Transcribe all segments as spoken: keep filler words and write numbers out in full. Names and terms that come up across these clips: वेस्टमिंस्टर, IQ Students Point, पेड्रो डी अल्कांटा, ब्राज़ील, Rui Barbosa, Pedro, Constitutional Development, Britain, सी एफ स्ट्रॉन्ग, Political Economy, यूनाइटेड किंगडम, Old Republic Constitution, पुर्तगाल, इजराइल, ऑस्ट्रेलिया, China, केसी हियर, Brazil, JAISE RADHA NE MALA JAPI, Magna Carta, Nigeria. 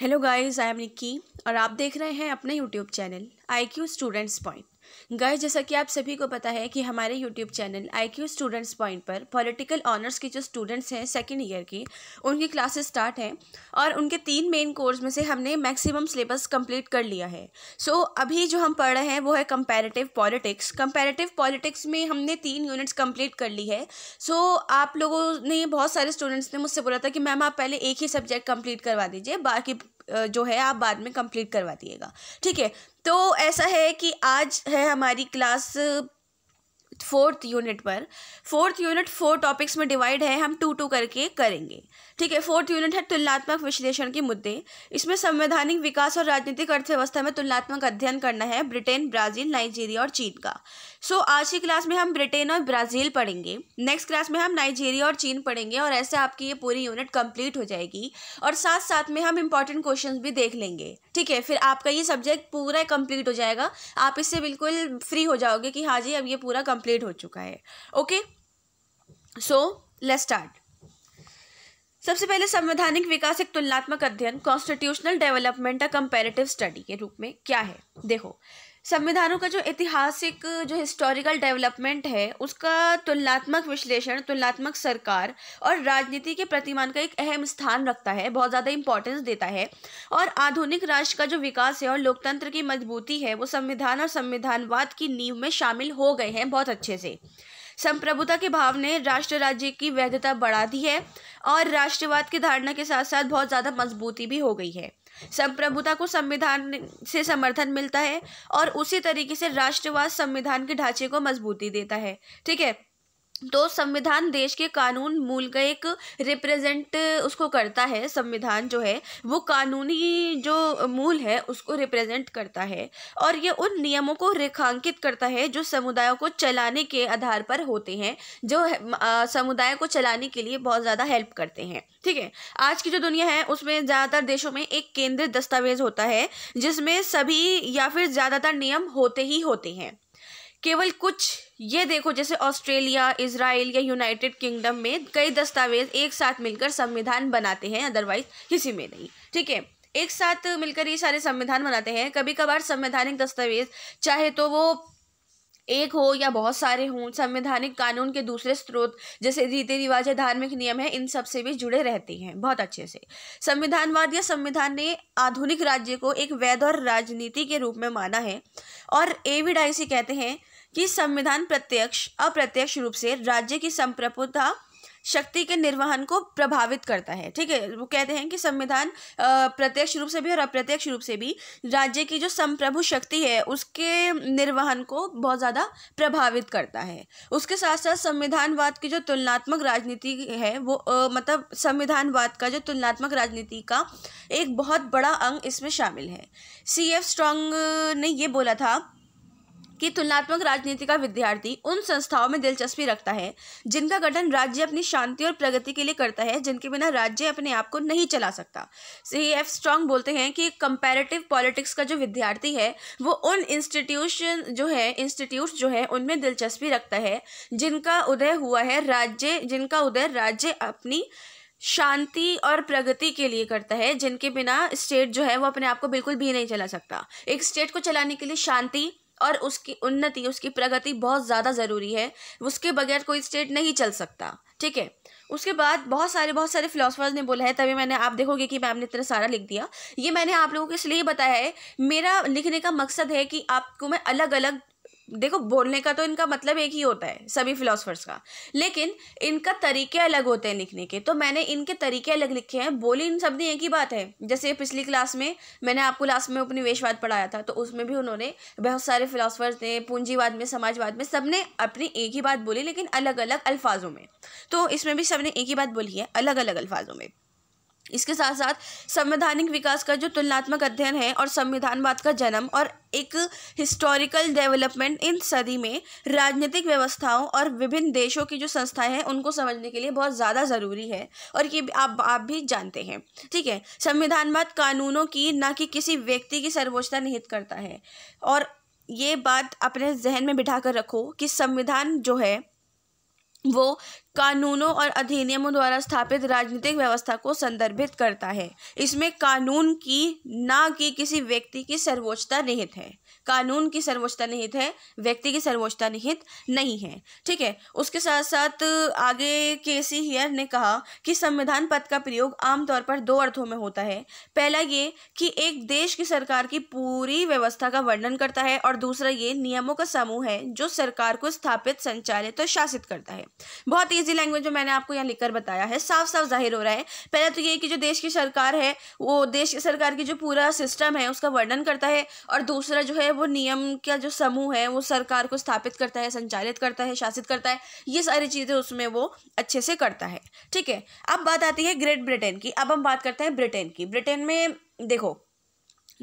Hello guys, I am Nikki और आप देख रहे हैं अपने YouTube channel I Q students point. Guys, जैसा कि आप सभी को पता है कि हमारे YouTube channel I Q students point पर पॉलिटिकल ऑनर्स के जो स्टूडेंट्स हैं सेकेंड ईयर की, उनकी क्लासेस स्टार्ट हैं और उनके तीन मेन कोर्स में से हमने मैक्सिमम सिलेबस कंप्लीट कर लिया है। सो so, अभी जो हम पढ़ रहे हैं वो है कंपैरेटिव पॉलिटिक्स। कंपैरेटिव पॉलिटिक्स में हमने तीन यूनिट्स कंप्लीट कर ली है। सो so, आप लोगों ने, बहुत सारे स्टूडेंट्स ने मुझसे बोला था कि मैम आप पहले एक ही सब्जेक्ट कंप्लीट करवा दीजिए, बाकी जो है आप बाद में कंप्लीट करवा दिएगा। ठीक है, तो ऐसा है कि आज है हमारी क्लास फोर्थ यूनिट पर। फोर्थ यूनिट फोर टॉपिक्स में डिवाइड है, हम टू टू करके करेंगे। ठीक है, फोर्थ यूनिट है तुलनात्मक विश्लेषण के मुद्दे। इसमें संवैधानिक विकास और राजनीतिक अर्थव्यवस्था में तुलनात्मक अध्ययन करना है ब्रिटेन, ब्राज़ील, नाइजीरिया और चीन का। सो आज की क्लास में हम ब्रिटेन और ब्राज़ील पढ़ेंगे, नेक्स्ट क्लास में हम नाइजीरिया और चीन पढ़ेंगे और ऐसे आपकी ये पूरी यूनिट कंप्लीट हो जाएगी और साथ साथ में हम इंपॉर्टेंट क्वेश्चंस भी देख लेंगे। ठीक है, फिर आपका ये सब्जेक्ट पूरा कंप्लीट हो जाएगा, आप इससे बिल्कुल फ्री हो जाओगे कि हाँ जी अब ये पूरा कंप्लीट हो चुका है। Okay, so let's start. सबसे पहले संवैधानिक विकास एक तुलनात्मक अध्ययन, कॉन्स्टिट्यूशनल डेवलपमेंट या कंपैरेटिव स्टडी के रूप में क्या है। देखो, संविधानों का जो ऐतिहासिक, जो हिस्टोरिकल डेवलपमेंट है उसका तुलनात्मक विश्लेषण, तुलनात्मक सरकार और राजनीति के प्रतिमान का एक अहम स्थान रखता है, बहुत ज़्यादा इंपॉर्टेंस देता है। और आधुनिक राष्ट्र का जो विकास है और लोकतंत्र की मजबूती है वो संविधान और संविधानवाद की नींव में शामिल हो गए हैं बहुत अच्छे से। संप्रभुता के भाव ने राष्ट्र राज्य की वैधता बढ़ा दी है और राष्ट्रवाद की धारणा के साथ साथ बहुत ज़्यादा मजबूती भी हो गई है। संप्रभुता को संविधान से समर्थन मिलता है और उसी तरीके से राष्ट्रवाद संविधान के ढांचे को मजबूती देता है। ठीक है, तो संविधान देश के कानून मूल का एक रिप्रेजेंट उसको करता है। संविधान जो है वो कानूनी जो मूल है उसको रिप्रेजेंट करता है और ये उन नियमों को रेखांकित करता है जो समुदायों को चलाने के आधार पर होते हैं, जो समुदाय को चलाने के लिए बहुत ज़्यादा हेल्प करते हैं। ठीक है, आज की जो दुनिया है उसमें ज़्यादातर देशों में एक केंद्रित दस्तावेज होता है जिसमें सभी या फिर ज़्यादातर नियम होते ही होते हैं, केवल कुछ। ये देखो, जैसे ऑस्ट्रेलिया, इजराइल या यूनाइटेड किंगडम में कई दस्तावेज एक साथ मिलकर संविधान बनाते हैं, अदरवाइज किसी में नहीं। ठीक है, एक साथ मिलकर ये सारे संविधान बनाते हैं। कभी कभार संवैधानिक दस्तावेज, चाहे तो वो एक हो या बहुत सारे हों, संवैधानिक कानून के दूसरे स्रोत जैसे रीति रिवाज या धार्मिक नियम है, इन सब से भी जुड़े रहते हैं बहुत अच्छे से। संविधानवाद या संविधान ने आधुनिक राज्य को एक वैध और राजनीति के रूप में माना है और एविड आईसी कहते हैं कि संविधान प्रत्यक्ष अप्रत्यक्ष रूप से राज्य की संप्रभुता शक्ति के निर्वहन को प्रभावित करता है। ठीक है, वो कहते हैं कि संविधान प्रत्यक्ष रूप से भी और अप्रत्यक्ष रूप से भी राज्य की जो संप्रभु शक्ति है उसके निर्वहन को बहुत ज़्यादा प्रभावित करता है। उसके साथ साथ संविधानवाद की जो तुलनात्मक राजनीति है वो आ, मतलब संविधानवाद का जो तुलनात्मक राजनीति का एक बहुत बड़ा अंग इसमें शामिल है। सी एफ स्ट्रॉन्ग ने ये बोला था कि तुलनात्मक राजनीति का विद्यार्थी उन संस्थाओं में दिलचस्पी रखता है जिनका गठन राज्य अपनी शांति और प्रगति के लिए करता है, जिनके बिना राज्य अपने आप को नहीं चला सकता। सी एफ स्ट्रॉन्ग बोलते हैं कि कंपैरेटिव पॉलिटिक्स का जो विद्यार्थी है वो उन इंस्टीट्यूशन जो है इंस्टीट्यूट जो है उनमें दिलचस्पी रखता है जिनका उदय हुआ है राज्य जिनका उदय राज्य अपनी शांति और प्रगति के लिए करता है, जिनके बिना स्टेट जो है वो अपने आप को बिल्कुल भी नहीं चला सकता। एक स्टेट को चलाने के लिए शांति और उसकी उन्नति, उसकी प्रगति बहुत ज़्यादा ज़रूरी है, उसके बगैर कोई स्टेट नहीं चल सकता। ठीक है, उसके बाद बहुत सारे बहुत सारे फिलोसफर्स ने बोला है, तभी मैंने, आप देखोगे कि मैम ने इतना सारा लिख दिया। ये मैंने आप लोगों को इसलिए बताया है, मेरा लिखने का मकसद है कि आपको मैं अलग अलग, देखो बोलने का तो इनका मतलब एक ही होता है सभी फिलोसफर्स का, लेकिन इनका तरीके अलग होते हैं लिखने के, तो मैंने इनके तरीके अलग लिखे हैं। बोली इन सब ने एक ही बात है। जैसे पिछली क्लास में मैंने आपको लास्ट में उपनिवेशवाद पढ़ाया था, तो उसमें भी उन्होंने, बहुत सारे फिलोसफर्स ने पूंजीवाद में, समाजवाद में, सब ने अपनी एक ही बात बोली लेकिन अलग अलग अल्फाजों में। तो इसमें भी सब ने एक ही बात बोली है अलग अलग अल्फाजों में। इसके साथ साथ संवैधानिक विकास का जो तुलनात्मक अध्ययन है और संविधानवाद का जन्म और एक हिस्टोरिकल डेवलपमेंट इन सदी में राजनीतिक व्यवस्थाओं और विभिन्न देशों की जो संस्थाएं हैं उनको समझने के लिए बहुत ज़्यादा ज़रूरी है और ये आप आप भी जानते हैं। ठीक है, संविधानवाद कानूनों की, ना कि किसी व्यक्ति की सर्वोच्चता निहित करता है, और ये बात अपने जहन में बिठा कर रखो कि संविधान जो है वो कानूनों और अधिनियमों द्वारा स्थापित राजनीतिक व्यवस्था को संदर्भित करता है। इसमें कानून की ना कि किसी व्यक्ति की सर्वोच्चता निहित है। कानून की सर्वोच्चता निहित है, व्यक्ति की सर्वोच्चता निहित नहीं है। ठीक है, उसके साथ साथ आगे केसी हियर ने कहा कि संविधान पद का प्रयोग आमतौर पर दो अर्थों में होता है। पहला ये कि एक देश की सरकार की पूरी व्यवस्था का वर्णन करता है और दूसरा ये नियमों का समूह है जो सरकार को स्थापित, संचालित और शासित करता है। बहुत इजी लैंग्वेज जो मैंने आपको यहाँ लिखकर बताया है, साफ साफ जाहिर हो रहा है। पहला तो ये कि जो देश की सरकार है वो देश की सरकार की जो पूरा सिस्टम है उसका वर्णन करता है और दूसरा जो है वो नियम का जो समूह है वो सरकार को स्थापित करता है, संचालित करता है, शासित करता है। ये सारी चीज़ें उसमें वो अच्छे से करता है। ठीक है, अब बात आती है ग्रेट ब्रिटेन की। अब हम बात करते हैं ब्रिटेन की। ब्रिटेन में देखो,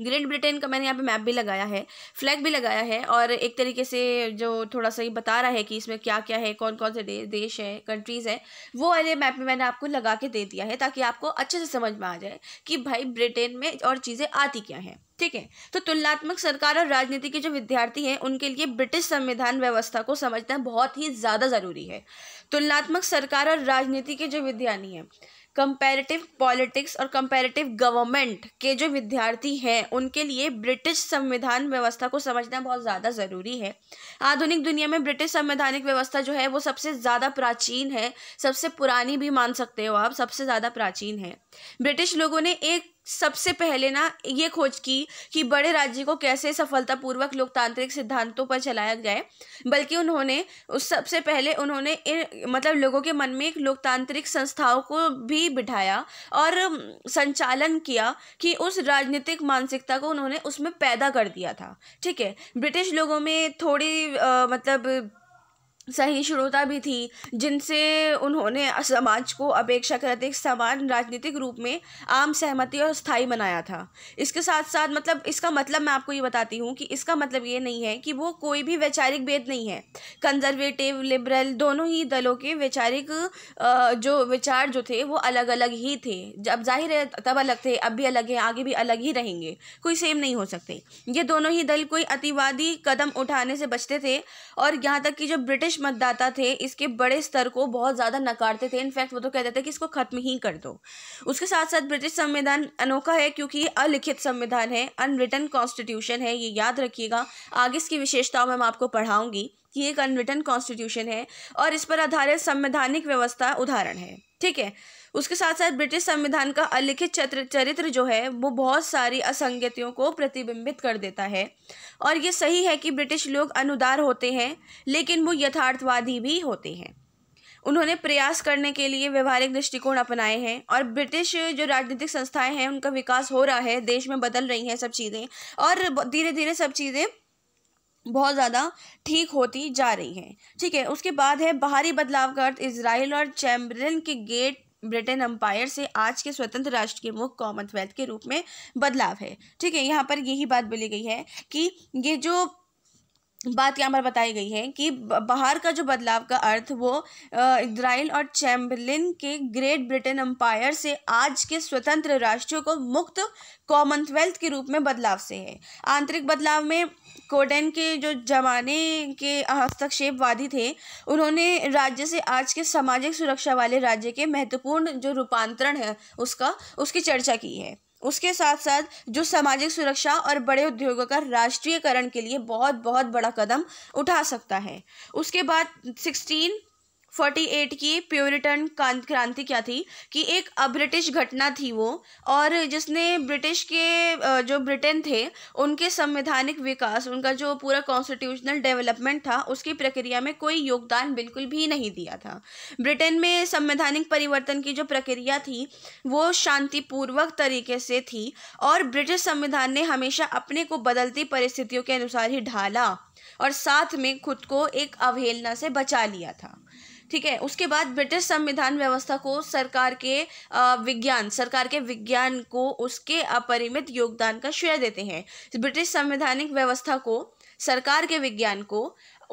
ग्रेट ब्रिटेन का मैंने यहाँ पे मैप भी लगाया है, फ्लैग भी लगाया है और एक तरीके से जो थोड़ा सा ये बता रहा है कि इसमें क्या क्या है, कौन कौन से दे, देश हैं, कंट्रीज़ हैं, वो वाले मैप में मैंने आपको लगा के दे दिया है ताकि आपको अच्छे से समझ में आ जाए कि भाई ब्रिटेन में और चीज़ें आती क्या हैं। ठीक है, तो तुलनात्मक सरकार और राजनीति के जो विद्यार्थी हैं उनके लिए ब्रिटिश संविधान व्यवस्था को समझना बहुत ही ज़्यादा ज़रूरी है। तुलनात्मक सरकार और राजनीति के जो विद्यार्थी हैं, कंपैरेटिव पॉलिटिक्स और कंपैरेटिव गवर्नमेंट के जो विद्यार्थी हैं उनके लिए ब्रिटिश संविधान व्यवस्था को समझना बहुत ज़्यादा ज़रूरी है। आधुनिक दुनिया में ब्रिटिश संवैधानिक व्यवस्था जो है वो सबसे ज़्यादा प्राचीन है, सबसे पुरानी भी मान सकते हो आप, सबसे ज़्यादा प्राचीन है। ब्रिटिश लोगों ने एक सबसे पहले ना ये खोज की कि बड़े राज्य को कैसे सफलतापूर्वक लोकतांत्रिक सिद्धांतों पर चलाया जाए, बल्कि उन्होंने उस सबसे पहले उन्होंने मतलब लोगों के मन में एक लोकतांत्रिक संस्थाओं को भी बिठाया और संचालन किया कि उस राजनीतिक मानसिकता को उन्होंने उसमें पैदा कर दिया था। ठीक है, ब्रिटिश लोगों में थोड़ी आ, मतलब सहिष्णुता भी थी जिनसे उन्होंने समाज को अपेक्षाकृत समान राजनीतिक रूप में आम सहमति और स्थायी बनाया था। इसके साथ साथ मतलब इसका मतलब मैं आपको ये बताती हूँ कि इसका मतलब ये नहीं है कि वो कोई भी वैचारिक भेद नहीं है। कंजर्वेटिव, लिबरल दोनों ही दलों के वैचारिक जो विचार जो थे वो अलग अलग ही थे। जब जाहिर है तब अलग थे, अब भी अलग है, आगे भी अलग ही रहेंगे, कोई सेम नहीं हो सकते। ये दोनों ही दल कोई अतिवादी कदम उठाने से बचते थे और यहाँ तक कि जो ब्रिटिश मतदाता थे इसके बड़े स्तर को बहुत ज्यादा नकारते थे। इनफैक्ट वो तो कहते थे कि इसको खत्म ही कर दो। उसके साथ साथ ब्रिटिश संविधान अनोखा है क्योंकि ये अलिखित संविधान है, अनरिटन कॉन्स्टिट्यूशन है। ये याद रखिएगा, आगे इसकी विशेषताओं में मैं आपको पढ़ाऊंगी कि ये एक अनरिटन कॉन्स्टिट्यूशन है और इस पर आधारित संवैधानिक व्यवस्था उदाहरण है। ठीक है, उसके साथ साथ ब्रिटिश संविधान का अलिखित चरित्र जो है वो बहुत सारी असंगतियों को प्रतिबिंबित कर देता है और ये सही है कि ब्रिटिश लोग अनुदार होते हैं लेकिन वो यथार्थवादी भी होते हैं। उन्होंने प्रयास करने के लिए व्यवहारिक दृष्टिकोण अपनाए हैं और ब्रिटिश जो राजनीतिक संस्थाएं हैं उनका विकास हो रहा है, देश में बदल रही हैं सब चीज़ें और धीरे धीरे सब चीज़ें बहुत ज़्यादा ठीक होती जा रही हैं। ठीक है, उसके बाद है बाहरी बदलाव का अर्थ इजराइल और चैम्बरलेन के गेट ब्रिटेन एम्पायर से आज के स्वतंत्र राष्ट्र के मुख्य कॉमनवेल्थ के रूप में बदलाव है। ठीक है, यहाँ पर यही बात बोली गई है कि ये जो बात यहाँ पर बताई गई है कि बाहर का जो बदलाव का अर्थ वो इजराइल और चैम्बरलेन के ग्रेट ब्रिटेन एम्पायर से आज के स्वतंत्र राष्ट्रों को मुक्त कॉमनवेल्थ के रूप में बदलाव से है। आंतरिक बदलाव में कोडेन के जो जमाने के हस्तक्षेपवादी थे उन्होंने राज्य से आज के सामाजिक सुरक्षा वाले राज्य के महत्वपूर्ण जो रूपांतरण है उसका उसकी चर्चा की है। उसके साथ साथ जो सामाजिक सुरक्षा और बड़े उद्योगों का राष्ट्रीयकरण के लिए बहुत बहुत बड़ा कदम उठा सकता है। उसके बाद सिक्सटीन फोर्टी एट की प्यूरिटन क्रांति क्या थी कि एक अब्रिटिश घटना थी वो और जिसने ब्रिटिश के जो ब्रिटेन थे उनके संवैधानिक विकास, उनका जो पूरा कॉन्स्टिट्यूशनल डेवलपमेंट था उसकी प्रक्रिया में कोई योगदान बिल्कुल भी नहीं दिया था। ब्रिटेन में संवैधानिक परिवर्तन की जो प्रक्रिया थी वो शांतिपूर्वक तरीके से थी और ब्रिटिश संविधान ने हमेशा अपने को बदलती परिस्थितियों के अनुसार ही ढाला और साथ में खुद को एक अवहेलना से बचा लिया था। ठीक है, उसके बाद ब्रिटिश संविधान व्यवस्था को सरकार के विज्ञान सरकार के विज्ञान को उसके अपरिमित योगदान का श्रेय देते हैं। ब्रिटिश संवैधानिक व्यवस्था को सरकार के विज्ञान को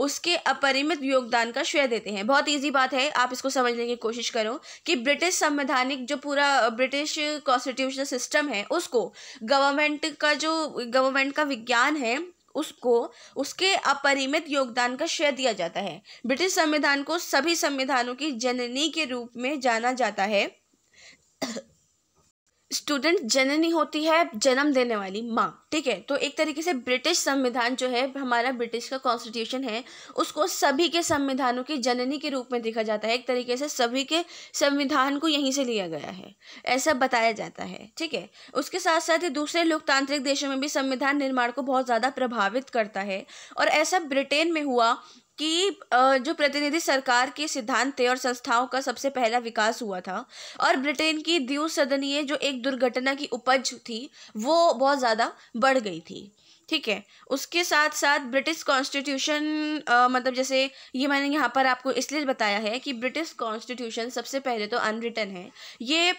उसके अपरिमित योगदान का श्रेय देते हैं। बहुत इजी बात है, आप इसको समझने की कोशिश करो कि ब्रिटिश संवैधानिक जो पूरा ब्रिटिश कॉन्स्टिट्यूशनल सिस्टम है उसको गवर्नमेंट का जो गवर्नमेंट का विज्ञान है उसको उसके अपरिमित योगदान का श्रेय दिया जाता है। ब्रिटिश संविधान को सभी संविधानों की जननी के रूप में जाना जाता है। स्टूडेंट जननी होती है जन्म देने वाली माँ, ठीक है। तो एक तरीके से ब्रिटिश संविधान जो है हमारा ब्रिटिश का कॉन्स्टिट्यूशन है, उसको सभी के संविधानों की जननी के रूप में देखा जाता है। एक तरीके से सभी के संविधान को यहीं से लिया गया है, ऐसा बताया जाता है, ठीक है। उसके साथ साथ दूसरे लोकतांत्रिक देशों में भी संविधान निर्माण को बहुत ज़्यादा प्रभावित करता है। और ऐसा ब्रिटेन में हुआ कि जो प्रतिनिधि सरकार के सिद्धांत थे और संस्थाओं का सबसे पहला विकास हुआ था। और ब्रिटेन की द्विसदनीय जो एक दुर्घटना की उपज थी वो बहुत ज़्यादा बढ़ गई थी, ठीक है। उसके साथ साथ ब्रिटिश कॉन्स्टिट्यूशन मतलब जैसे ये मैंने यहाँ पर आपको इसलिए बताया है कि ब्रिटिश कॉन्स्टिट्यूशन सबसे पहले तो अनरिटन है। ये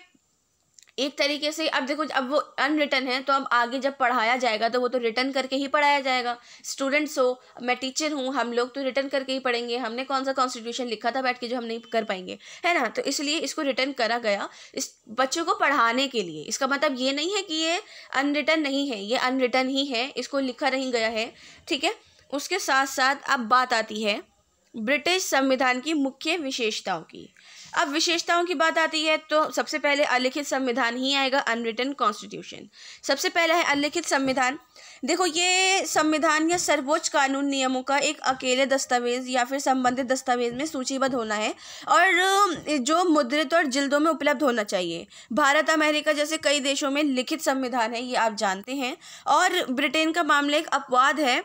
एक तरीके से अब देखो, अब वो अनरिटन है तो अब आगे जब पढ़ाया जाएगा तो वो तो रिटर्न करके ही पढ़ाया जाएगा। स्टूडेंट्स हो, मैं टीचर हूँ, हम लोग तो रिटर्न करके ही पढ़ेंगे। हमने कौन सा कॉन्स्टिट्यूशन लिखा था बैठ के जो हम नहीं कर पाएंगे, है ना। तो इसलिए इसको रिटर्न करा गया इस बच्चों को पढ़ाने के लिए। इसका मतलब ये नहीं है कि ये अनरिटन नहीं है, ये अनरिटन ही है, इसको लिखा नहीं गया है, ठीक है। उसके साथ साथ अब बात आती है ब्रिटिश संविधान की मुख्य विशेषताओं की। अब विशेषताओं की बात आती है तो सबसे पहले अलिखित संविधान ही आएगा, अनरिटन कॉन्स्टिट्यूशन। सबसे पहला है अलिखित संविधान। देखो, ये संविधान या सर्वोच्च कानून नियमों का एक अकेले दस्तावेज या फिर संबंधित दस्तावेज में सूचीबद्ध होना है और जो मुद्रित और जिल्दों में उपलब्ध होना चाहिए। भारत, अमेरिका जैसे कई देशों में लिखित संविधान है, ये आप जानते हैं। और ब्रिटेन का मामला एक अपवाद है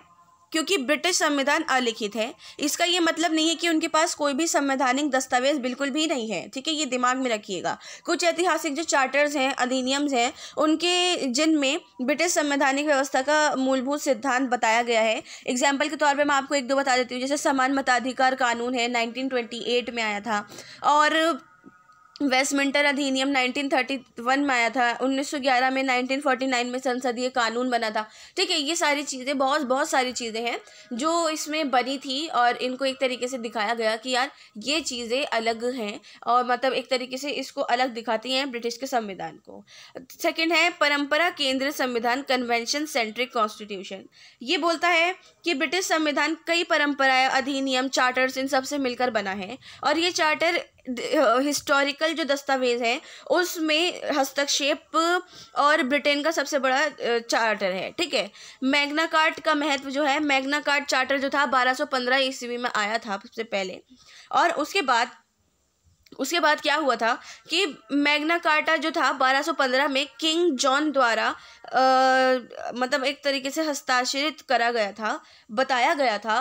क्योंकि ब्रिटिश संविधान अलिखित है। इसका ये मतलब नहीं है कि उनके पास कोई भी संवैधानिक दस्तावेज बिल्कुल भी नहीं है, ठीक है। ये दिमाग में रखिएगा। कुछ ऐतिहासिक जो चार्टर्स हैं, अधिनियम्स हैं, उनके जिनमें ब्रिटिश संवैधानिक व्यवस्था का मूलभूत सिद्धांत बताया गया है। एग्जाम्पल के तौर पर मैं आपको एक दो बता देती हूँ। जैसे समान मताधिकार कानून है, नाइनटीन ट्वेंटी एट में आया था। और वेस्टमिंस्टर अधिनियम नाइनटीन थर्टी वन में आया था। उन्नीस सौ ग्यारह में, नाइनटीन फोर्टी नाइन में संसदीय कानून बना था, ठीक है। ये सारी चीज़ें, बहुत बहुत सारी चीज़ें हैं जो इसमें बनी थी और इनको एक तरीके से दिखाया गया कि यार ये चीज़ें अलग हैं और मतलब एक तरीके से इसको अलग दिखाती हैं ब्रिटिश के संविधान को। सेकेंड है परंपरा केंद्रित संविधान, कन्वेंशन सेंट्रिक कॉन्स्टिट्यूशन। ये बोलता है कि ब्रिटिश संविधान कई परंपराएं, अधिनियम, चार्टर्स, इन सब से मिलकर बना है। और ये चार्टर हिस्टोरिकल जो दस्तावेज है उसमें हस्तक्षेप और ब्रिटेन का सबसे बड़ा चार्टर है, ठीक है। मैग्ना कार्ट का महत्व जो है, मैग्ना कार्ट चार्टर जो था बारह सौ पंद्रह ईस्वी में आया था सबसे पहले। और उसके बाद उसके बाद क्या हुआ था कि मैग्ना कार्टा जो था बारह सौ पंद्रह में किंग जॉन द्वारा आ, मतलब एक तरीके से हस्ताक्षरित करा गया था, बताया गया था,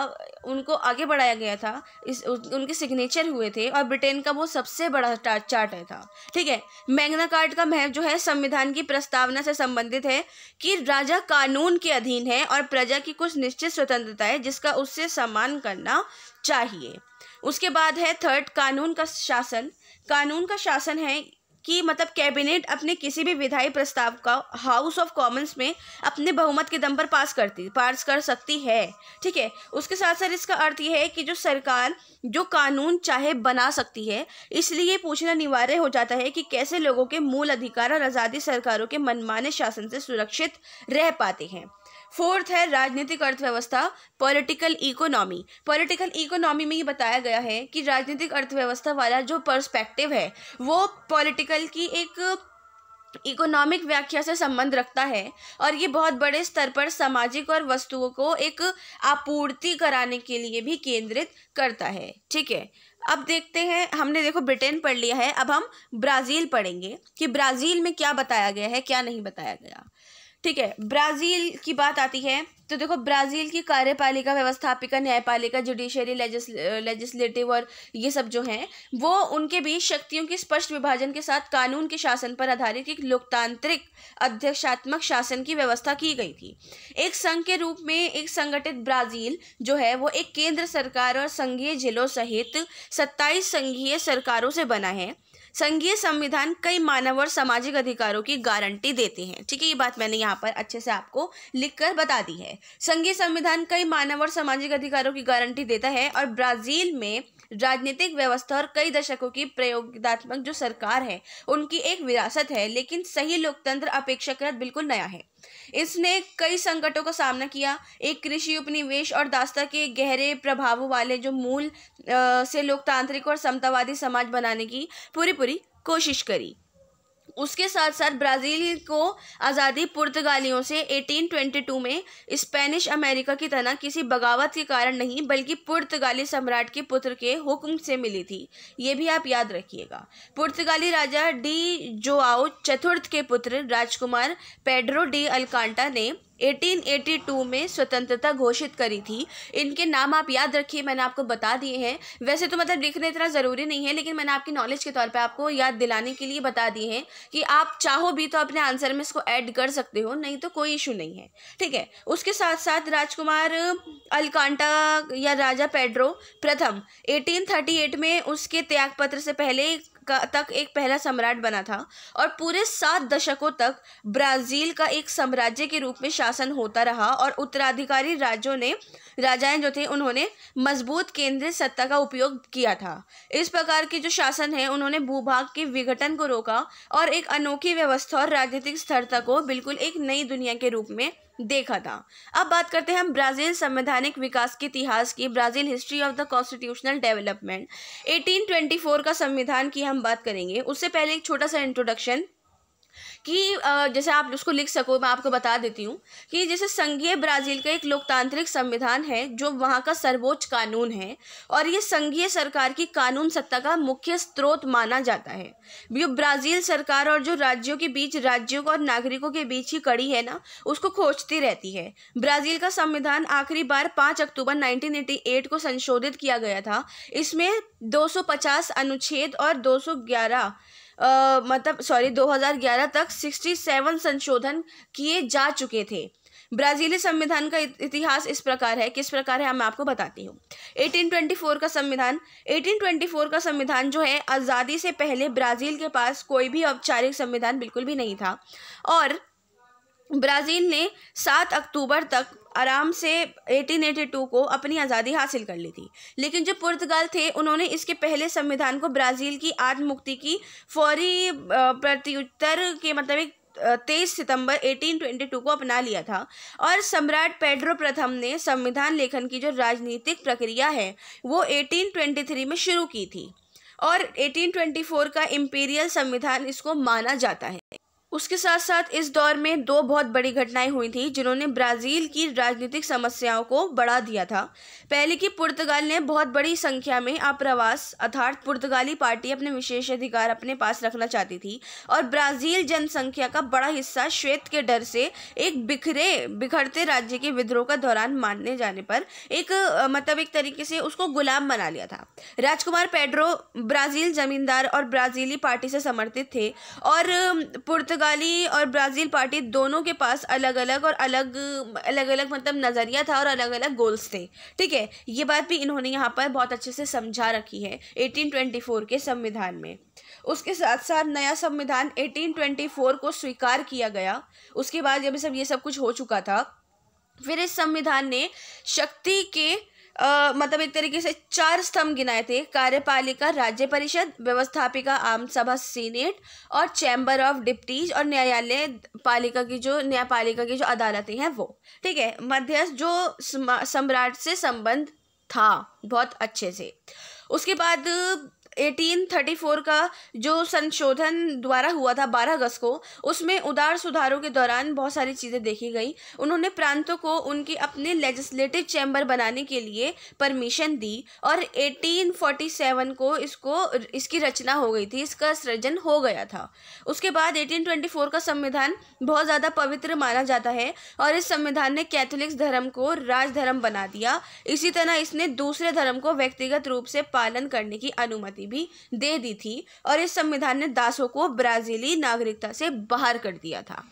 उनको आगे बढ़ाया गया था, इस उनके सिग्नेचर हुए थे और ब्रिटेन का वो सबसे बड़ा चार्टर था, ठीक है। मैग्ना कार्ट का महत्व जो है संविधान की प्रस्तावना से संबंधित है कि राजा कानून के अधीन है और प्रजा की कुछ निश्चित स्वतंत्रता है जिसका उससे सम्मान करना चाहिए। उसके बाद है थर्ड, कानून का शासन। कानून का शासन है कि मतलब कैबिनेट अपने किसी भी विधायी प्रस्ताव का हाउस ऑफ कॉमन्स में अपने बहुमत के दम पर पास करती पास कर सकती है, ठीक है। उसके साथ साथ इसका अर्थ यह है कि जो सरकार जो कानून चाहे बना सकती है, इसलिए पूछना अनिवार्य हो जाता है कि कैसे लोगों के मूल अधिकार और आज़ादी सरकारों के मनमाने शासन से सुरक्षित रह पाते हैं। फोर्थ है राजनीतिक अर्थव्यवस्था, पॉलिटिकल इकोनॉमी। पॉलिटिकल इकोनॉमी में ये बताया गया है कि राजनीतिक अर्थव्यवस्था वाला जो पर्सपेक्टिव है वो पॉलिटिकल की एक इकोनॉमिक व्याख्या से संबंध रखता है और ये बहुत बड़े स्तर पर सामाजिक और वस्तुओं को एक आपूर्ति कराने के लिए भी केंद्रित करता है, ठीक है। अब देखते हैं, हमने देखो ब्रिटेन पढ़ लिया है, अब हम ब्राज़ील पढ़ेंगे कि ब्राज़ील में क्या बताया गया है, क्या नहीं बताया गया, ठीक है। ब्राज़ील की बात आती है तो देखो, ब्राज़ील की कार्यपालिका, व्यवस्थापिका, न्यायपालिका, जुडिशरी, लेजिस्लेटिव और ये सब जो हैं वो उनके बीच शक्तियों के स्पष्ट विभाजन के साथ कानून के शासन पर आधारित एक लोकतांत्रिक अध्यक्षात्मक शासन की व्यवस्था की गई थी। एक संघ के रूप में एक संगठित ब्राज़ील जो है वो एक केंद्र सरकार और संघीय जिलों सहित सत्ताईस संघीय सरकारों से बना है। संघीय संविधान कई मानव और सामाजिक अधिकारों की गारंटी देते हैं। ठीक है, ये बात मैंने यहाँ पर अच्छे से आपको लिखकर बता दी है। संघीय संविधान कई मानव और सामाजिक अधिकारों की गारंटी देता है और ब्राजील में राजनीतिक व्यवस्था और कई दशकों की प्रयोगात्मक जो सरकार है उनकी एक विरासत है, लेकिन सही लोकतंत्र अपेक्षाकृत बिल्कुल नया है। इसने कई संकटों का सामना किया, एक कृषि उपनिवेश और दास्ता के गहरे प्रभावों वाले जो मूल आ, से लोकतांत्रिक और समतावादी समाज बनाने की पूरी पूरी कोशिश करी। उसके साथ साथ ब्राज़ील को आज़ादी पुर्तगालियों से अठारह सौ बाईस में स्पेनिश अमेरिका की तरह किसी बगावत के कारण नहीं बल्कि पुर्तगाली सम्राट के पुत्र के हुक्म से मिली थी, ये भी आप याद रखिएगा। पुर्तगाली राजा डी जोआओ चतुर्थ के पुत्र राजकुमार पेड्रो डी अल्कांटा ने अठारह सौ बयासी में स्वतंत्रता घोषित करी थी। इनके नाम आप याद रखिए, मैंने आपको बता दिए हैं। वैसे तो मतलब लिखने इतना ज़रूरी नहीं है, लेकिन मैंने आपकी नॉलेज के तौर पे आपको याद दिलाने के लिए बता दिए हैं कि आप चाहो भी तो अपने आंसर में इसको ऐड कर सकते हो, नहीं तो कोई इशू नहीं है। ठीक है, उसके साथ साथ राजकुमार अल्कांटा या राजा पेड्रो प्रथम अठारह सौ अड़तीस में उसके त्यागपत्र से पहले तक एक पहला सम्राट बना था और पूरे सात दशकों तक ब्राज़ील का एक साम्राज्य के रूप में शासन होता रहा और उत्तराधिकारी राज्यों ने राजाएं जो थे उन्होंने मजबूत केंद्रीय सत्ता का उपयोग किया था। इस प्रकार के जो शासन है उन्होंने भूभाग के विघटन को रोका और एक अनोखी व्यवस्था और राजनीतिक स्थिरता को बिल्कुल एक नई दुनिया के रूप में देखा था। अब बात करते हैं हम ब्राज़ील संवैधानिक विकास के इतिहास की, ब्राज़ील history of the constitutional development. अठारह सौ चौबीस का संविधान की हम बात करेंगे, उससे पहले एक छोटा सा इंट्रोडक्शन कि जैसे आप उसको लिख सको मैं आपको बता देती हूँ कि जैसे संघीय ब्राज़ील का एक लोकतांत्रिक संविधान है जो वहाँ का सर्वोच्च कानून है और ये संघीय सरकार की कानून सत्ता का मुख्य स्रोत माना जाता है। ब्राज़ील सरकार और जो राज्यों के बीच राज्यों और नागरिकों के बीच की कड़ी है ना उसको खोजती रहती है। ब्राज़ील का संविधान आखिरी बार पाँच अक्टूबर नाइनटीन एटी एट को संशोधित किया गया था। इसमें दो सौ पचास अनुच्छेद और दो सौ ग्यारह Uh, मतलब सॉरी दो हज़ार ग्यारह तक सड़सठ संशोधन किए जा चुके थे। ब्राज़ीली संविधान का इतिहास इस प्रकार है, किस प्रकार है मैं आपको बताती हूँ। अठारह सौ चौबीस का संविधान अठारह सौ चौबीस का संविधान जो है आज़ादी से पहले ब्राज़ील के पास कोई भी औपचारिक संविधान बिल्कुल भी नहीं था और ब्राज़ील ने सात अक्टूबर तक आराम से अठारह सौ बयासी को अपनी आज़ादी हासिल कर ली थी। लेकिन जो पुर्तगाल थे उन्होंने इसके पहले संविधान को ब्राज़ील की आत्ममुक्ति की फौरी प्रत्युत्तर के मतलब एक तेईस सितंबर अठारह सौ बाईस को अपना लिया था और सम्राट पेड्रो प्रथम ने संविधान लेखन की जो राजनीतिक प्रक्रिया है वो अठारह सौ तेईस में शुरू की थी और अठारह सौ चौबीस का इम्पीरियल संविधान इसको माना जाता है। उसके साथ साथ इस दौर में दो बहुत बड़ी घटनाएं हुई थी जिन्होंने ब्राज़ील की राजनीतिक समस्याओं को बढ़ा दिया था। पहले कि पुर्तगाल ने बहुत बड़ी संख्या में आप्रवास अर्थात पुर्तगाली पार्टी अपने विशेष अधिकार अपने पास रखना चाहती थी और ब्राज़ील जनसंख्या का बड़ा हिस्सा श्वेत के डर से एक बिखरे बिखरते राज्य के विद्रोह का दौरान मानने जाने पर एक मतलब एक तरीके से उसको गुलाम बना लिया था। राजकुमार पेड्रो ब्राज़ील जमींदार और ब्राज़ीली पार्टी से समर्थित थे और पुर्त पुर्तगाली और ब्राज़ील पार्टी दोनों के पास अलग अलग और अलग अलग अलग मतलब नज़रिया था और अलग अलग गोल्स थे। ठीक है, ये बात भी इन्होंने यहाँ पर बहुत अच्छे से समझा रखी है अठारह सौ चौबीस के संविधान में। उसके साथ साथ नया संविधान अठारह सौ चौबीस को स्वीकार किया गया। उसके बाद जब सब ये सब कुछ हो चुका था फिर इस संविधान ने शक्ति के Uh, मतलब एक तरीके से चार स्तंभ गिनाए थे, कार्यपालिका राज्य परिषद, व्यवस्थापिका आम सभा सीनेट और चैम्बर ऑफ डिप्टीज और न्यायालय पालिका की जो न्यायपालिका की जो अदालतें हैं वो। ठीक है, मध्यस्थ जो सम्राट से संबंध था बहुत अच्छे से। उसके बाद अठारह सौ चौंतीस का जो संशोधन द्वारा हुआ था बारह अगस्त को, उसमें उदार सुधारों के दौरान बहुत सारी चीज़ें देखी गई। उन्होंने प्रांतों को उनके अपने लेजिस्लेटिव चैम्बर बनाने के लिए परमिशन दी और अठारह सौ सैंतालीस को इसको इसकी रचना हो गई थी, इसका सृजन हो गया था। उसके बाद अठारह सौ चौबीस का संविधान बहुत ज़्यादा पवित्र माना जाता है और इस संविधान ने कैथोलिक धर्म को राजधर्म बना दिया। इसी तरह इसने दूसरे धर्म को व्यक्तिगत रूप से पालन करने की अनुमति भी दे दी थी और इस संविधान ने दासों को ब्राज़ीली नागरिकता से बाहर कर दिया था।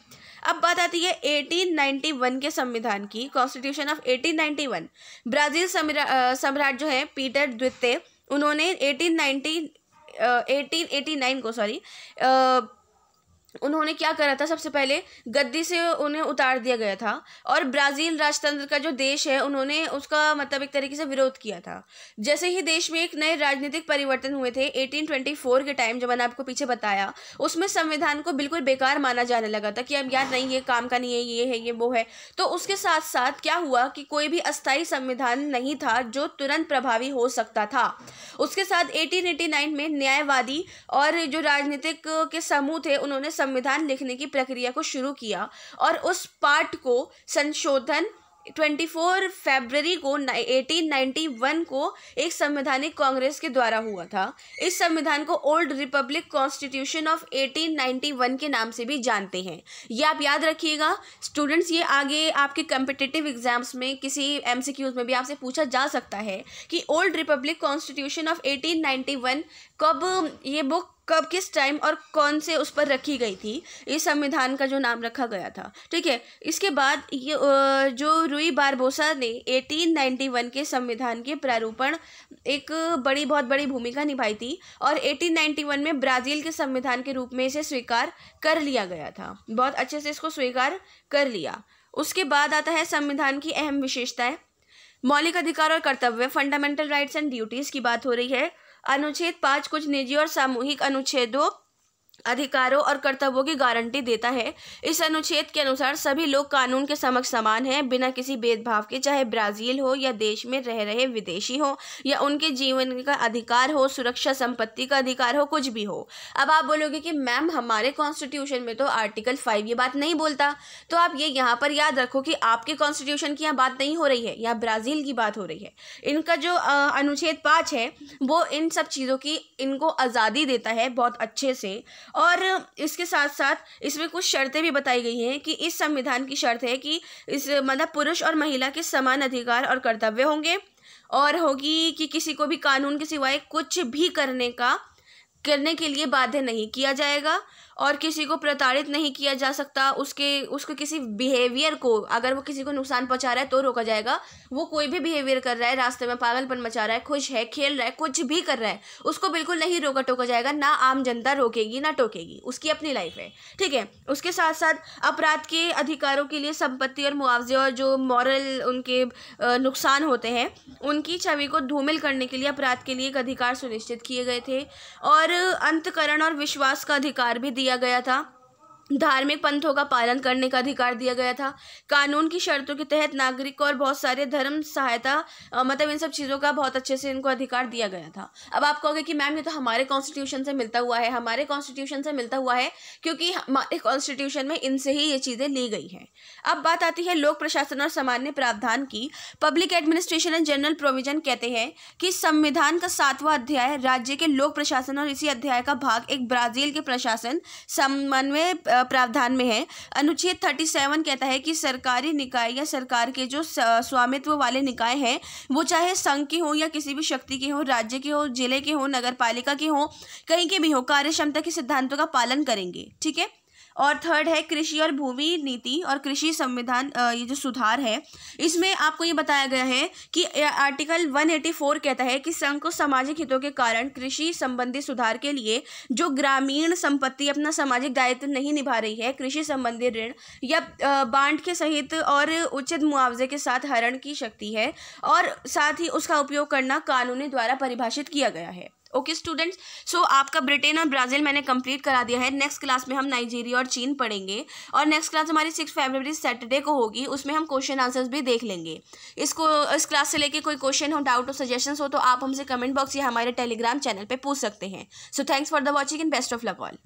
अब बात आती है अठारह सौ इक्यानवे के संविधान की, कॉन्स्टिट्यूशन ऑफ अठारह सौ इक्यानवे। ब्राज़ील सम्राट जो है पीटर द्वितीय, उन्होंने 1890 एटीन एटी नाइन को सॉरी उन्होंने क्या करा था, सबसे पहले गद्दी से उन्हें उतार दिया गया था और ब्राज़ील राजतंत्र का जो देश है उन्होंने उसका मतलब एक तरीके से विरोध किया था। जैसे ही देश में एक नए राजनीतिक परिवर्तन हुए थे अठारह सौ चौबीस के टाइम, जो मैंने आपको पीछे बताया, उसमें संविधान को बिल्कुल बेकार माना जाने लगा था कि अब यार नहीं ये काम का नहीं है, ये है ये वो है। तो उसके साथ साथ क्या हुआ कि कोई भी अस्थायी संविधान नहीं था जो तुरंत प्रभावी हो सकता था। उसके साथ एटीन एटी नाइन में न्यायवादी और जो राजनीतिक के समूह थे उन्होंने संविधान लिखने की प्रक्रिया को शुरू किया और उस पार्ट को संशोधन चौबीस फरवरी को अठारह सौ इक्यानवे को एक संवैधानिक कांग्रेस के द्वारा हुआ था। इस संविधान को ओल्ड रिपब्लिक कॉन्स्टिट्यूशन ऑफ अठारह सौ इक्यानवे के नाम से भी जानते हैं। ये आप याद रखिएगा स्टूडेंट्स, ये आगे आपके कॉम्पिटिटिव एग्जाम्स में किसी एमसीक्यूज में भी आपसे पूछा जा सकता है कि ओल्ड रिपब्लिक कॉन्स्टिट्यूशन ऑफ अठारह सौ इक्यानवे कब, ये बुक कब किस टाइम और कौन से उस पर रखी गई थी, इस संविधान का जो नाम रखा गया था। ठीक है, इसके बाद ये जो रुई बारबोसा ने अठारह सौ इक्यानवे के संविधान के प्रारूपण एक बड़ी बहुत बड़ी भूमिका निभाई थी और अठारह सौ इक्यानवे में ब्राज़ील के संविधान के रूप में इसे स्वीकार कर लिया गया था, बहुत अच्छे से इसको स्वीकार कर लिया। उसके बाद आता है संविधान की अहम विशेषताएँ। मौलिक अधिकार और कर्तव्य, फंडामेंटल राइट्स एंड ड्यूटीज़ की बात हो रही है। अनुच्छेद पाँच कुछ निजी और सामूहिक अनुच्छेदों, अधिकारों और कर्तव्यों की गारंटी देता है। इस अनुच्छेद के अनुसार सभी लोग कानून के समक्ष समान हैं बिना किसी भेदभाव के, चाहे ब्राज़ील हो या देश में रह रहे विदेशी हो, या उनके जीवन का अधिकार हो, सुरक्षा, संपत्ति का अधिकार हो, कुछ भी हो। अब आप बोलोगे कि मैम हमारे कॉन्स्टिट्यूशन में तो आर्टिकल फाइव ये बात नहीं बोलता, तो आप ये यहाँ पर याद रखो कि आपके कॉन्स्टिट्यूशन की यहाँ बात नहीं हो रही है, यहाँ ब्राज़ील की बात हो रही है। इनका जो अनुच्छेद पाँच है वो इन सब चीज़ों की इनको आज़ादी देता है बहुत अच्छे से। और इसके साथ साथ इसमें कुछ शर्तें भी बताई गई हैं कि इस संविधान की शर्त है कि इस मतलब पुरुष और महिला के समान अधिकार और कर्तव्य होंगे और होगी कि किसी को भी कानून के सिवाय कुछ भी करने का करने के लिए बाध्य नहीं किया जाएगा और किसी को प्रताड़ित नहीं किया जा सकता, उसके उसको किसी बिहेवियर को, अगर वो किसी को नुकसान पहुंचा रहा है तो रोका जाएगा। वो कोई भी बिहेवियर कर रहा है, रास्ते में पागलपन मचा रहा है, खुश है, खेल रहा है, कुछ भी कर रहा है, उसको बिल्कुल नहीं रोका टोका जाएगा, ना आम जनता रोकेगी ना टोकेगी, उसकी अपनी लाइफ है। ठीक है, उसके साथ साथ अपराध के अधिकारों के लिए संपत्ति और मुआवजे और जो मॉरल उनके नुकसान होते हैं उनकी छवि को धूमिल करने के लिए अपराध के लिए एक अधिकार सुनिश्चित किए गए थे और अंतःकरण और विश्वास का अधिकार भी दिया गया था। धार्मिक पंथों का पालन करने का अधिकार दिया गया था। कानून की शर्तों के तहत नागरिक और बहुत सारे धर्म सहायता मतलब इन सब चीज़ों का बहुत अच्छे से इनको अधिकार दिया गया था। अब आप कहोगे कि मैम ये तो हमारे कॉन्स्टिट्यूशन से मिलता हुआ है, हमारे कॉन्स्टिट्यूशन से मिलता हुआ है क्योंकि हमारे कॉन्स्टिट्यूशन में इनसे ही ये चीज़ें ली गई हैं। अब बात आती है लोक प्रशासन और सामान्य प्रावधान की। Public administration and general provision कहते हैं कि संविधान का सातवां अध्याय राज्य के लोक प्रशासन और इसी अध्याय का भाग एक ब्राज़ील के प्रशासन समन्वय प्रावधान में है। अनुच्छेद सैंतीस कहता है कि सरकारी निकाय या सरकार के जो स्वामित्व वाले निकाय हैं वो चाहे संघ के हो या किसी भी शक्ति के हो, राज्य के हो, जिले के हो, नगर पालिका के हो, कहीं के भी हो, कार्यक्षमता के सिद्धांतों का पालन करेंगे। ठीक है, और थर्ड है कृषि और भूमि नीति और कृषि संविधान, ये जो सुधार है इसमें आपको ये बताया गया है कि आर्टिकल एक सौ चौरासी कहता है कि संघ को सामाजिक हितों के कारण कृषि संबंधी सुधार के लिए जो ग्रामीण संपत्ति अपना सामाजिक दायित्व नहीं निभा रही है, कृषि संबंधी ऋण या बांड के सहित और उचित मुआवजे के साथ हरण की शक्ति है और साथ ही उसका उपयोग करना कानूनी द्वारा परिभाषित किया गया है। ओके स्टूडेंट्स, सो आपका ब्रिटेन और ब्राज़ील मैंने कंप्लीट करा दिया है। नेक्स्ट क्लास में हम नाइजीरिया और चीन पढ़ेंगे और नेक्स्ट क्लास हमारी सिक्स फरवरी सैटरडे को होगी, उसमें हम क्वेश्चन आंसर्स भी देख लेंगे। इसको इस क्लास से लेके कोई क्वेश्चन हो, डाउट हो, सजेशंस हो तो आप हमसे कमेंट बॉक्स या हमारे टेलीग्राम चैनल पर पूछ सकते हैं। So thanks for the watching and best of luck all.